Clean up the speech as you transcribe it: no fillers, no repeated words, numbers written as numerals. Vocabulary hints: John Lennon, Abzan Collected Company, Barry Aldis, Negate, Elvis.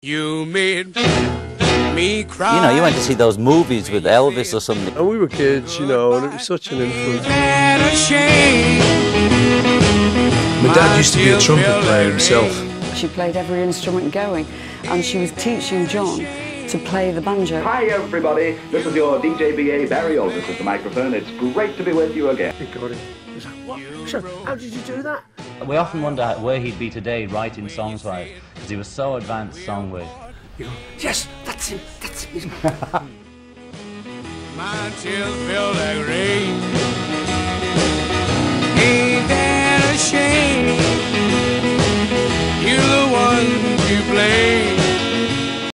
You made me cry. You know, you went to see those movies with Elvis or something. And we were kids, you know, and it was such an influence. My dad used to be a trumpet player himself. She played every instrument going, and she was teaching John to play the banjo. Hi everybody, this is your DJ BA Barry Aldis at the microphone. It's great to be with you again. He got it. He's like, what? So, how did you do that? We often wonder where he'd be today writing songs like, because he was so advanced songway. Yes, that's him, that's him. My tears feel like rain.